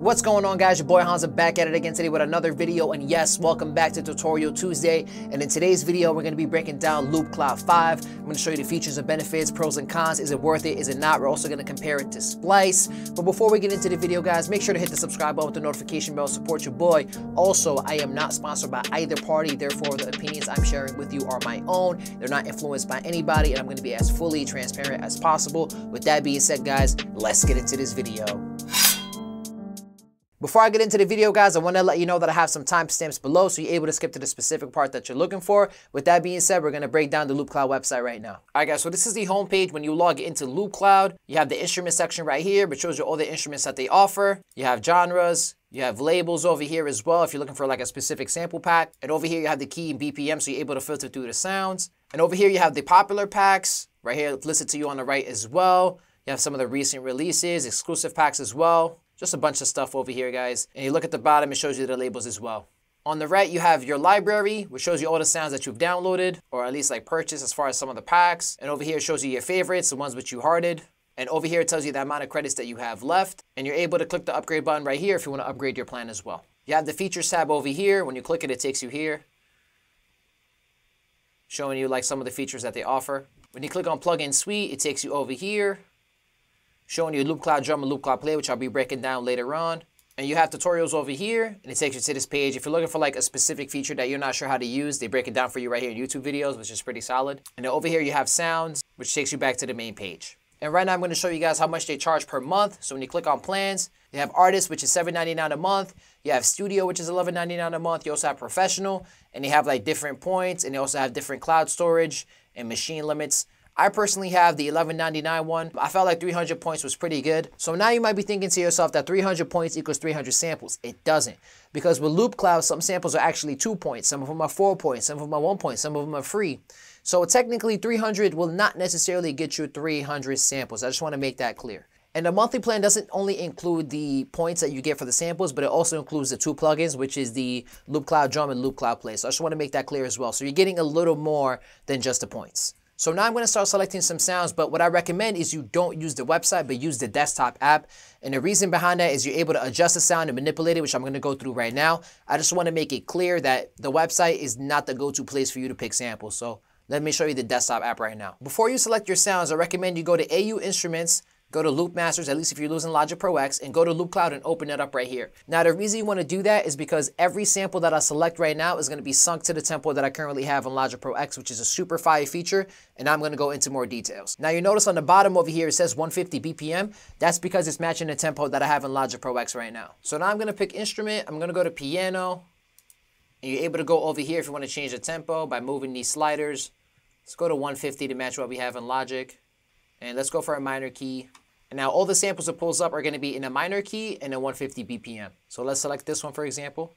What's going on, guys? Your boy Hansa back at it again today with another video, and yes, welcome back to Tutorial Tuesday. And in today's video, we're going to be breaking down Loopcloud 5. I'm going to show you the features and benefits, pros and cons, is it worth it, is it not. We're also going to compare it to Splice. But before we get into the video, guys, make sure to hit the subscribe button with the notification bell, support your boy. Also, I am not sponsored by either party, therefore the opinions I'm sharing with you are my own. They're not influenced by anybody, and I'm going to be as fully transparent as possible. With that being said, guys, let's get into this video. Before I get into the video, guys, I want to let you know that I have some timestamps below, so you're able to skip to the specific part that you're looking for. With that being said, we're going to break down the Loopcloud website right now. All right, guys, so this is the homepage. When you log into Loopcloud, you have the instrument section right here, which shows you all the instruments that they offer. You have genres. You have labels over here as well if you're looking for like a specific sample pack. And over here you have the key and BPM, so you're able to filter through the sounds. And over here you have the popular packs right here listed to you on the right as well. You have some of the recent releases, exclusive packs as well. Just a bunch of stuff over here, guys. And you look at the bottom, it shows you the labels as well. On the right, you have your library, which shows you all the sounds that you've downloaded, or at least like purchased as far as some of the packs. And over here, it shows you your favorites, the ones which you hearted. And over here, it tells you the amount of credits that you have left. And you're able to click the upgrade button right here if you want to upgrade your plan as well. You have the features tab over here. When you click it, it takes you here, showing you like some of the features that they offer. When you click on Plugin Suite, it takes you over here, showing you Loopcloud Drum and Loopcloud Play, which I'll be breaking down later on. And you have tutorials over here, and it takes you to this page. If you're looking for like a specific feature that you're not sure how to use, they break it down for you right here in YouTube videos, which is pretty solid. And then over here, you have sounds, which takes you back to the main page. And right now I'm going to show you guys how much they charge per month. So when you click on plans, you have artists, which is $7.99 a month. You have studio, which is $11.99 a month. You also have professional, and you have like different points, and they also have different cloud storage and machine limits. I personally have the $11.99 one. I felt like 300 points was pretty good. So now you might be thinking to yourself that 300 points equals 300 samples. It doesn't. Because with Loopcloud, some samples are actually 2 points. Some of them are 4 points. Some of them are 1 point. Some of them are free. So technically 300 will not necessarily get you 300 samples. I just want to make that clear. And the monthly plan doesn't only include the points that you get for the samples, but it also includes the 2 plugins, which is the Loopcloud Drum and Loopcloud Play. So I just want to make that clear as well. So you're getting a little more than just the points. So now I'm going to start selecting some sounds, but what I recommend is you don't use the website, but use the desktop app. And the reason behind that is you're able to adjust the sound and manipulate it, which I'm going to go through right now. I just want to make it clear that the website is not the go-to place for you to pick samples. So let me show you the desktop app right now. Before you select your sounds, I recommend you go to AU Instruments, go to Loopmasters, at least if you're using Logic Pro X, and go to Loopcloud and open it up right here. Now, the reason you want to do that is because every sample that I select right now is going to be sunk to the tempo that I currently have on Logic Pro X, which is a super fire feature, and I'm going to go into more details. Now, you notice on the bottom over here, it says 150 BPM. That's because it's matching the tempo that I have in Logic Pro X right now. So now I'm going to pick instrument. I'm going to go to piano, and you're able to go over here if you want to change the tempo by moving these sliders. Let's go to 150 to match what we have in Logic, and let's go for a minor key. And now all the samples it pulls up are going to be in a minor key and a 150 BPM. So let's select this one, for example.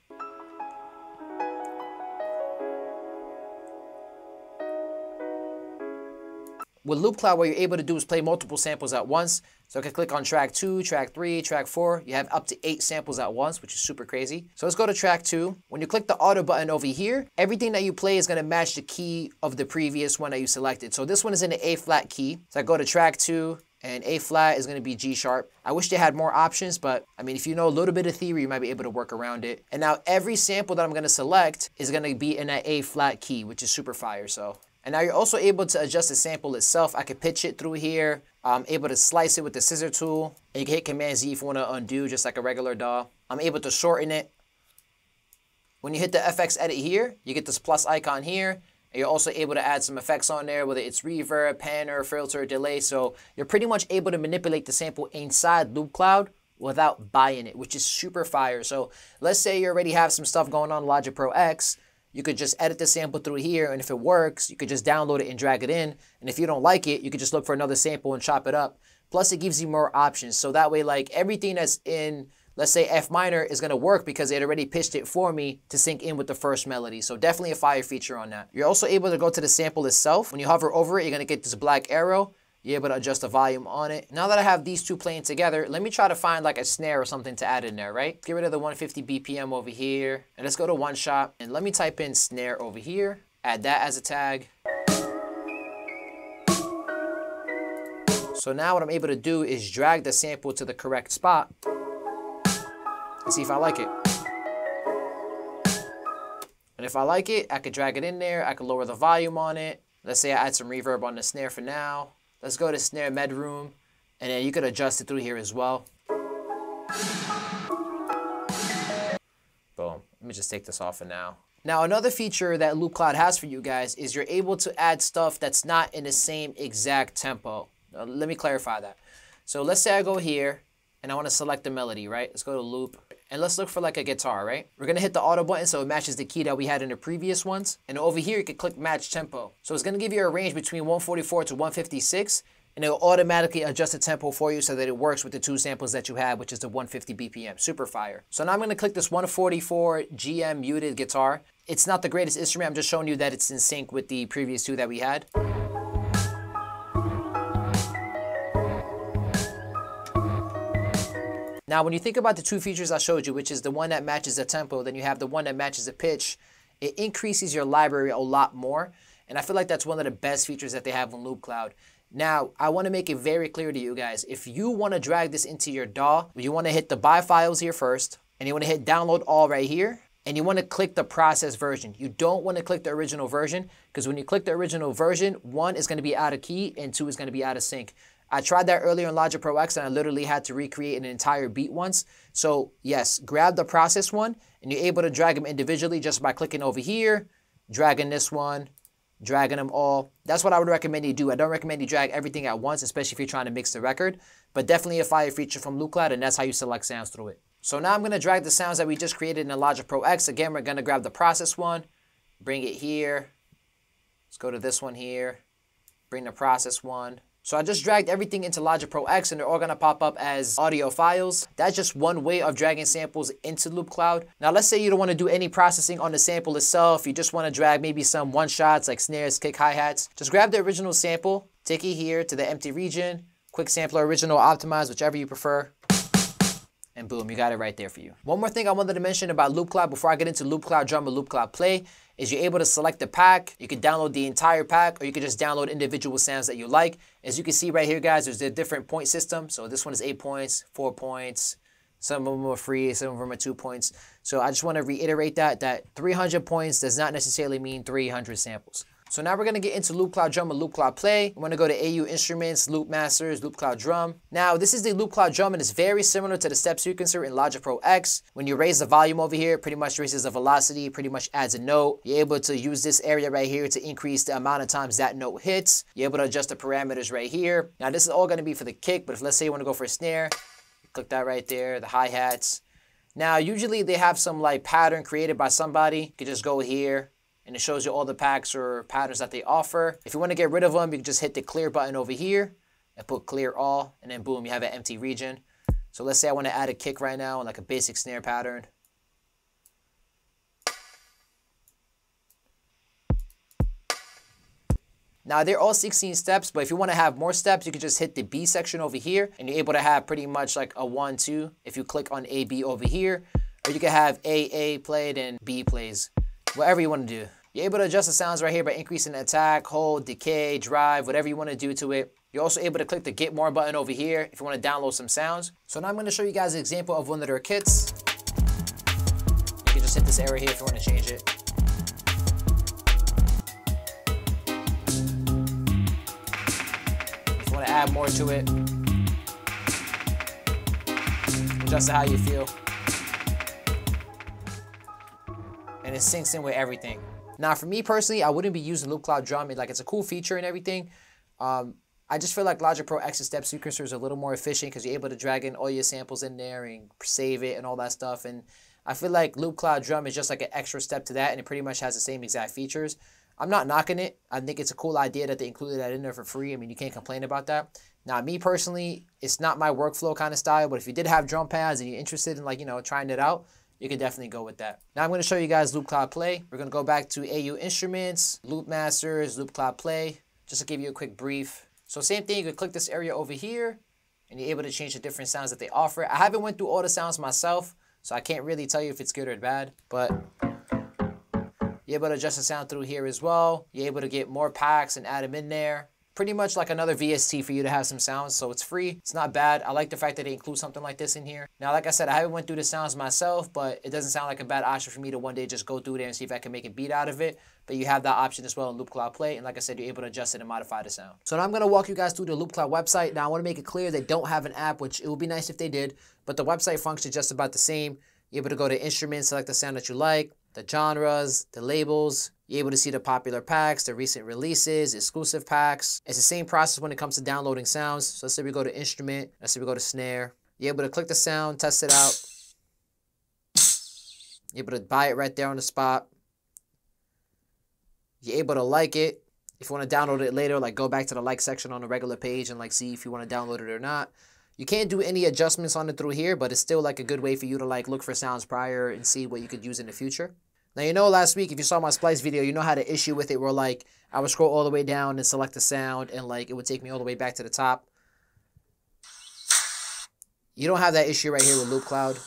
With Loopcloud, what you're able to do is play multiple samples at once. So I can click on track 2, track 3, track 4. You have up to 8 samples at once, which is super crazy. So let's go to track 2. When you click the auto button over here, everything that you play is going to match the key of the previous one that you selected. So this one is in the A flat key. So I go to track 2. And A flat is going to be G sharp. I wish they had more options, but I mean, if you know a little bit of theory, you might be able to work around it. And now every sample that I'm going to select is going to be in that A flat key, which is super fire. So, and now you're also able to adjust the sample itself. I could pitch it through here. I'm able to slice it with the scissor tool. And you can hit Command Z if you want to undo, just like a regular DAW. I'm able to shorten it. When you hit the FX edit here, you get this plus icon here. And you're also able to add some effects on there, whether it's reverb, panner, filter, delay. So you're pretty much able to manipulate the sample inside Loopcloud without buying it, which is super fire. So let's say you already have some stuff going on Logic Pro X. You could just edit the sample through here, and if it works, you could just download it and drag it in. And if you don't like it, you could just look for another sample and chop it up. Plus, it gives you more options. So that way, like everything that's in, let's say F minor, is going to work because it already pitched it for me to sync in with the first melody. So definitely a fire feature on that. You're also able to go to the sample itself. When you hover over it, you're going to get this black arrow. You're able to adjust the volume on it. Now that I have these two playing together, let me try to find like a snare or something to add in there, right? Get rid of the 150 BPM over here. And let's go to one shot. And let me type in snare over here. Add that as a tag. So now what I'm able to do is drag the sample to the correct spot. and see if I like it. And if I like it, I could drag it in there. I could lower the volume on it. Let's say I add some reverb on the snare for now. Let's go to snare midroom, and then you could adjust it through here as well. Boom. Let me just take this off for now. Now, another feature that Loopcloud has for you guys is you're able to add stuff that's not in the same exact tempo. Now, let me clarify that. So let's say I go here and I want to select the melody, right? Let's go to loop and let's look for like a guitar, right? We're going to hit the auto button so it matches the key that we had in the previous ones. And over here, you can click match tempo. So it's going to give you a range between 144 to 156 and it'll automatically adjust the tempo for you so that it works with the two samples that you have, which is the 150 BPM, super fire. So now I'm going to click this 144 GM muted guitar. It's not the greatest instrument. I'm just showing you that it's in sync with the previous two that we had. Now, when you think about the two features I showed you, which is the one that matches the tempo, then you have the one that matches the pitch, it increases your library a lot more. And I feel like that's one of the best features that they have on Loopcloud. Now, I want to make it very clear to you guys, if you want to drag this into your DAW, you want to hit the buy files here first, and you want to hit download all right here, and you want to click the processed version. You don't want to click the original version, because when you click the original version, one is going to be out of key, and two is going to be out of sync. I tried that earlier in Logic Pro X and I literally had to recreate an entire beat once. So yes, grab the process one and you're able to drag them individually just by clicking over here, dragging this one, dragging them all. That's what I would recommend you do. I don't recommend you drag everything at once, especially if you're trying to mix the record, but definitely a fire feature from Loopcloud, and that's how you select sounds through it. So now I'm going to drag the sounds that we just created in Logic Pro X. Again, we're going to grab the process one, bring it here. Let's go to this one here, bring the process one. So I just dragged everything into Logic Pro X and they're all gonna pop up as audio files. That's just one way of dragging samples into Loopcloud. Now let's say you don't wanna do any processing on the sample itself. You just wanna drag maybe some one-shots like snares, kick, hi-hats. Just grab the original sample, take it here to the empty region, quick sampler, original, optimize, whichever you prefer. And boom, you got it right there for you. One more thing I wanted to mention about Loopcloud before I get into Loopcloud Drum or Loopcloud Play is you're able to select the pack. You can download the entire pack or you can just download individual sounds that you like. As you can see right here, guys, there's a different point system. So this one is 8 points, 4 points. Some of them are free, some of them are 2 points. So I just want to reiterate that 300 points does not necessarily mean 300 samples. So now we're going to get into Loopcloud Drum and Loopcloud Play. I'm going to go to AU Instruments, Loopmasters, Loopcloud Drum. Now, this is the Loopcloud Drum, and it's very similar to the step sequencer in Logic Pro X. When you raise the volume over here, it pretty much raises the velocity, pretty much adds a note. You're able to use this area right here to increase the amount of times that note hits. You're able to adjust the parameters right here. Now, this is all going to be for the kick, but if let's say you want to go for a snare, click that right there, the hi-hats. Now, usually they have some like pattern created by somebody. You can just go here, and it shows you all the packs or patterns that they offer. If you want to get rid of them, you can just hit the clear button over here and put clear all, and then boom, you have an empty region. So let's say I want to add a kick right now and like a basic snare pattern. Now they're all 16 steps, but if you want to have more steps, you can just hit the B section over here and you're able to have pretty much like a 1, 2, if you click on A, B over here, or you can have A played and B plays. Whatever you want to do. You're able to adjust the sounds right here by increasing attack, hold, decay, drive, whatever you want to do to it. You're also able to click the get more button over here if you want to download some sounds. So now I'm going to show you guys an example of one of their kits. You can just hit this arrow here if you want to change it. If you want to add more to it, adjust to how you feel. And it syncs in with everything. Now, for me personally, I wouldn't be using Loopcloud Drum. Like, it's a cool feature and everything. I just feel like Logic Pro X's step sequencer is a little more efficient because you're able to drag in all your samples in there and save it and all that stuff. And I feel like Loopcloud Drum is just like an extra step to that, and it pretty much has the same exact features. I'm not knocking it. I think it's a cool idea that they included that in there for free. I mean, you can't complain about that. Now, me personally, it's not my workflow kind of style, but if you did have drum pads and you're interested in, like, you know, trying it out, you can definitely go with that. Now I'm going to show you guys Loopcloud Play. We're going to go back to AU Instruments, Loopmasters, Loopcloud Play, just to give you a quick brief. So same thing, you can click this area over here, and you're able to change the different sounds that they offer. I haven't went through all the sounds myself, so I can't really tell you if it's good or bad, but you're able to adjust the sound through here as well. You're able to get more packs and add them in there. pretty much like another VST for you to have some sounds. So it's free, it's not bad. I like the fact that they include something like this in here. Now, like I said, I haven't went through the sounds myself, but it doesn't sound like a bad option for me to one day just go through there and see if I can make a beat out of it. But you have that option as well in Loopcloud Play, and like I said, you're able to adjust it and modify the sound. So now I'm going to walk you guys through the Loopcloud website. Now I want to make it clear they don't have an app, which it would be nice if they did, but the website functions just about the same. You're able to go to instruments, select the sound that you like, the genres, the labels. You're able to see the popular packs, the recent releases, exclusive packs. It's the same process when it comes to downloading sounds. So let's say we go to instrument, let's say we go to snare. You're able to click the sound, test it out. You're able to buy it right there on the spot. You're able to like it. If you want to download it later, like go back to the like section on the regular page and like see if you want to download it or not. You can't do any adjustments on it through here, but it's still like a good way for you to like look for sounds prior and see what you could use in the future. Now, you know, last week, if you saw my Splice video, you know I had an issue with it where like I would scroll all the way down and select the sound and like it would take me all the way back to the top. You don't have that issue right here with Loopcloud.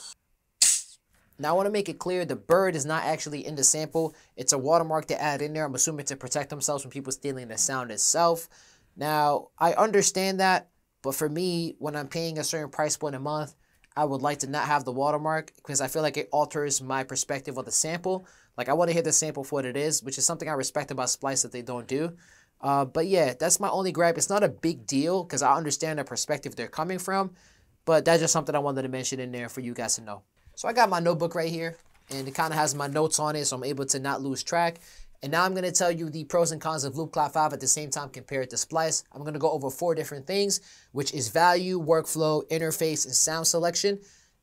Now I want to make it clear the bird is not actually in the sample. It's a watermark to add in there. I'm assuming to protect themselves from people stealing the sound itself. Now I understand that, but for me, when I'm paying a certain price point a month, I would like to not have the watermark because I feel like it alters my perspective of the sample. Like I want to hear the sample for what it is, which is something I respect about Splice that they don't do. But yeah, that's my only gripe. It's not a big deal because I understand the perspective they're coming from, but that's just something I wanted to mention in there for you guys to know. So I got my notebook right here, and it kind of has my notes on it, so I'm able to not lose track. And now I'm going to tell you the pros and cons of Loopcloud 5 at the same time compared to Splice. I'm going to go over 4 different things, which is value, workflow, interface, and sound selection.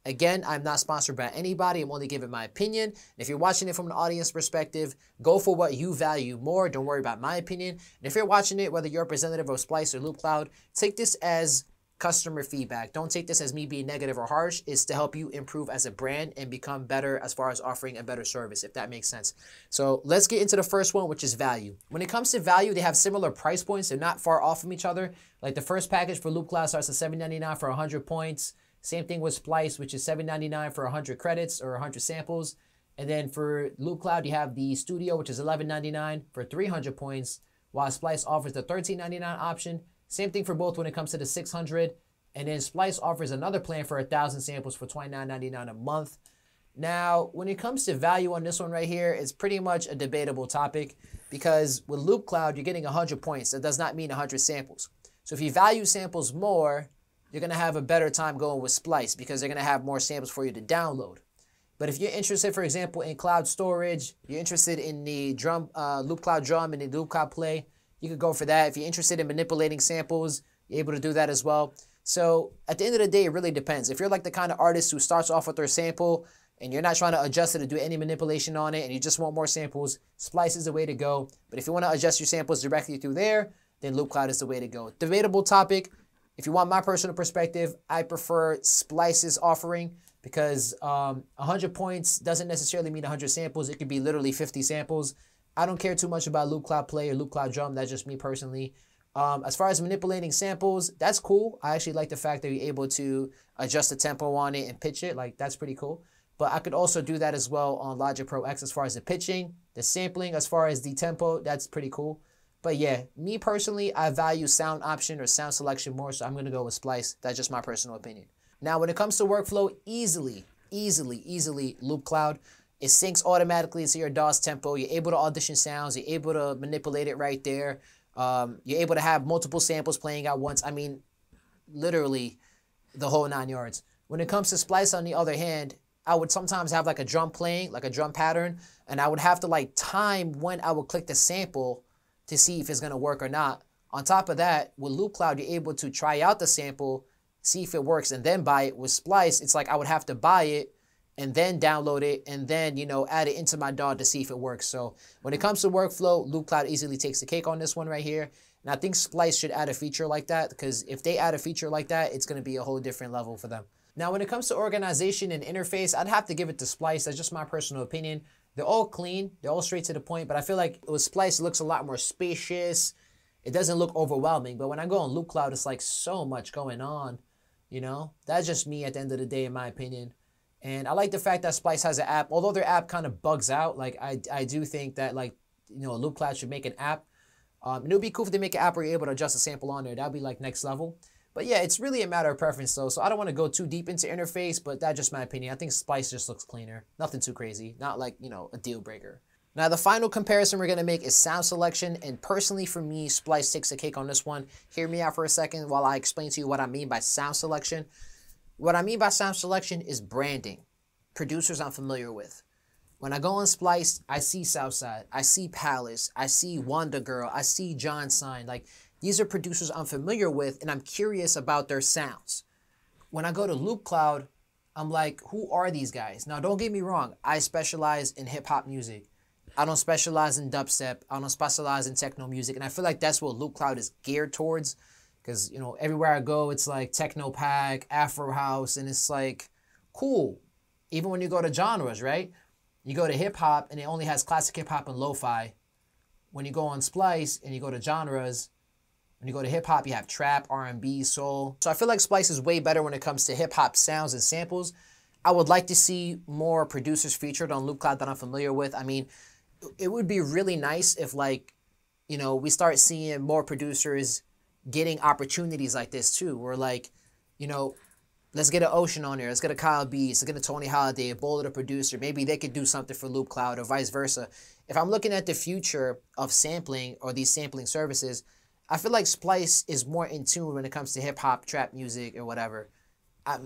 Again, I'm not sponsored by anybody. I'm only giving my opinion. And if you're watching it from an audience perspective, go for what you value more. Don't worry about my opinion. And if you're watching it, whether you're a representative of Splice or Loopcloud, take this as customer feedback. Don't take this as me being negative or harsh. It's to help you improve as a brand and become better as far as offering a better service, if that makes sense. So let's get into the first one, which is value. When it comes to value, they have similar price points. They're not far off from each other. Like the first package for Loopcloud starts at $7.99 for 100 points. Same thing with Splice, which is $7.99 for 100 credits or 100 samples. And then for Loopcloud, you have the Studio, which is $11.99 for 300 points, while Splice offers the $13.99 option. Same thing for both when it comes to the 600, and then Splice offers another plan for 1,000 samples for $29.99 a month. Now, when it comes to value on this one right here, it's pretty much a debatable topic because with Loopcloud, you're getting 100 points. That does not mean 100 samples. So if you value samples more, you're going to have a better time going with Splice because they're going to have more samples for you to download. But if you're interested, for example, in cloud storage, you're interested in the drum, Loopcloud Drum and the Loopcloud Play, you could go for that. If you're interested in manipulating samples, you're able to do that as well. So at the end of the day, it really depends. If you're like the kind of artist who starts off with their sample and you're not trying to adjust it or do any manipulation on it and you just want more samples, Splice is the way to go. But if you want to adjust your samples directly through there, then Loopcloud is the way to go. Debatable topic. If you want my personal perspective, I prefer Splice's offering because 100 points doesn't necessarily mean 100 samples. It could be literally 50 samples. I don't care too much about Loopcloud Play or Loopcloud Drum. That's just me personally. As far as manipulating samples, that's cool. I actually like the fact that you're able to adjust the tempo on it and pitch it. Like, that's pretty cool. But I could also do that as well on Logic Pro X as far as the pitching, the sampling, as far as the tempo. That's pretty cool. But yeah, me personally, I value sound option or sound selection more, so I'm going to go with Splice. That's just my personal opinion. Now, when it comes to workflow, easily Loopcloud. It syncs automatically to your DAW's tempo. You're able to audition sounds. You're able to manipulate it right there. You're able to have multiple samples playing at once. I mean, literally the whole 9 yards. When it comes to Splice, on the other hand, I would sometimes have like a drum playing, like a drum pattern, and I would have to like time when I would click the sample to see if it's going to work or not. On top of that, with Loopcloud, you're able to try out the sample, see if it works, and then buy it. With Splice, it's like I would have to buy it and then download it, and then, you know, add it into my DAW to see if it works. So when it comes to workflow, Loopcloud easily takes the cake on this one right here. And I think Splice should add a feature like that, because if they add a feature like that, it's going to be a whole different level for them. Now, when it comes to organization and interface, I'd have to give it to Splice. That's just my personal opinion. They're all clean. They're all straight to the point. But I feel like with Splice, it looks a lot more spacious. It doesn't look overwhelming. But when I go on Loopcloud, it's like so much going on, you know? That's just me at the end of the day, in my opinion. And I like the fact that Splice has an app, although their app kind of bugs out. Like I do think that, like, you know, Loopcloud should make an app. It would be cool if they make an app where you're able to adjust a sample on there. That would be like next level. But yeah, it's really a matter of preference though. So I don't want to go too deep into interface, but that's just my opinion. I think Splice just looks cleaner. Nothing too crazy. Not like, you know, a deal breaker. Now the final comparison we're going to make is sound selection. And personally for me, Splice takes the cake on this one. Hear me out for a second while I explain to you what I mean by sound selection. What I mean by sound selection is branding. Producers I'm familiar with. When I go on Splice, I see Southside, I see Palace, I see Wanda Girl, I see John Sign. Like, these are producers I'm familiar with and I'm curious about their sounds. When I go to Loopcloud, I'm like, who are these guys? Now, don't get me wrong, I specialize in hip hop music. I don't specialize in dubstep, I don't specialize in techno music, and I feel like that's what Loopcloud is geared towards, because, you know, everywhere I go, it's like techno pack, Afro house, and it's like, cool. Even when you go to genres, right? You go to hip-hop, and it only has classic hip-hop and lo-fi. When you go on Splice, and you go to genres, when you go to hip-hop, you have trap, R&B, soul. So I feel like Splice is way better when it comes to hip-hop sounds and samples. I would like to see more producers featured on Loopcloud that I'm familiar with. I mean, it would be really nice if, like, you know, we start seeing more producers getting opportunities like this, too, where, like, you know, let's get an Ocean on here. Let's get a Kyle Beats. Let's get a Tony Holiday, a Bola the producer. Maybe they could do something for Loopcloud or vice versa. If I'm looking at the future of sampling or these sampling services, I feel like Splice is more in tune when it comes to hip-hop, trap music, or whatever.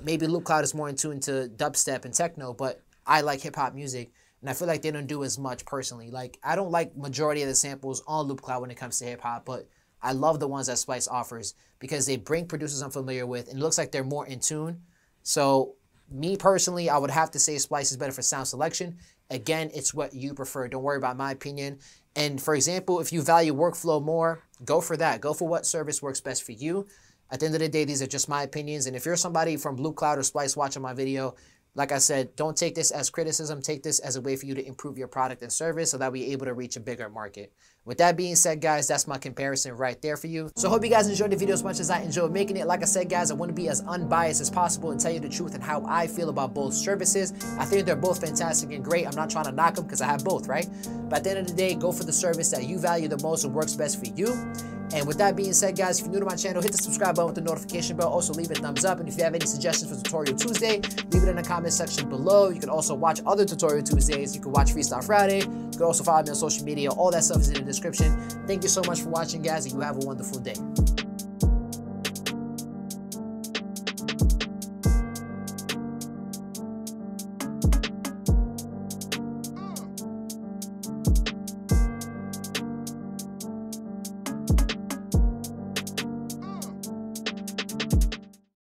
Maybe Loopcloud is more in tune to dubstep and techno, but I like hip-hop music, and I feel like they don't do as much personally. Like, I don't like majority of the samples on Loopcloud when it comes to hip-hop, but I love the ones that Splice offers because they bring producers I'm familiar with and it looks like they're more in tune. So me personally, I would have to say Splice is better for sound selection. Again, it's what you prefer. Don't worry about my opinion. And for example, if you value workflow more, go for that. Go for what service works best for you. At the end of the day, these are just my opinions. And if you're somebody from Loopcloud or Splice watching my video, like I said, don't take this as criticism. Take this as a way for you to improve your product and service so that we're able to reach a bigger market. With that being said, guys, that's my comparison right there for you. So I hope you guys enjoyed the video as much as I enjoyed making it. Like I said, guys, I want to be as unbiased as possible and tell you the truth and how I feel about both services. I think they're both fantastic and great. I'm not trying to knock them because I have both, right? But at the end of the day, go for the service that you value the most and works best for you. And with that being said, guys, if you're new to my channel, hit the subscribe button with the notification bell. Also, leave a thumbs up. And if you have any suggestions for Tutorial Tuesday, leave it in the comment section below. You can also watch other Tutorial Tuesdays. You can watch Freestyle Friday. You can also follow me on social media. All that stuff is in the description. Thank you so much for watching, guys, and you have a wonderful day.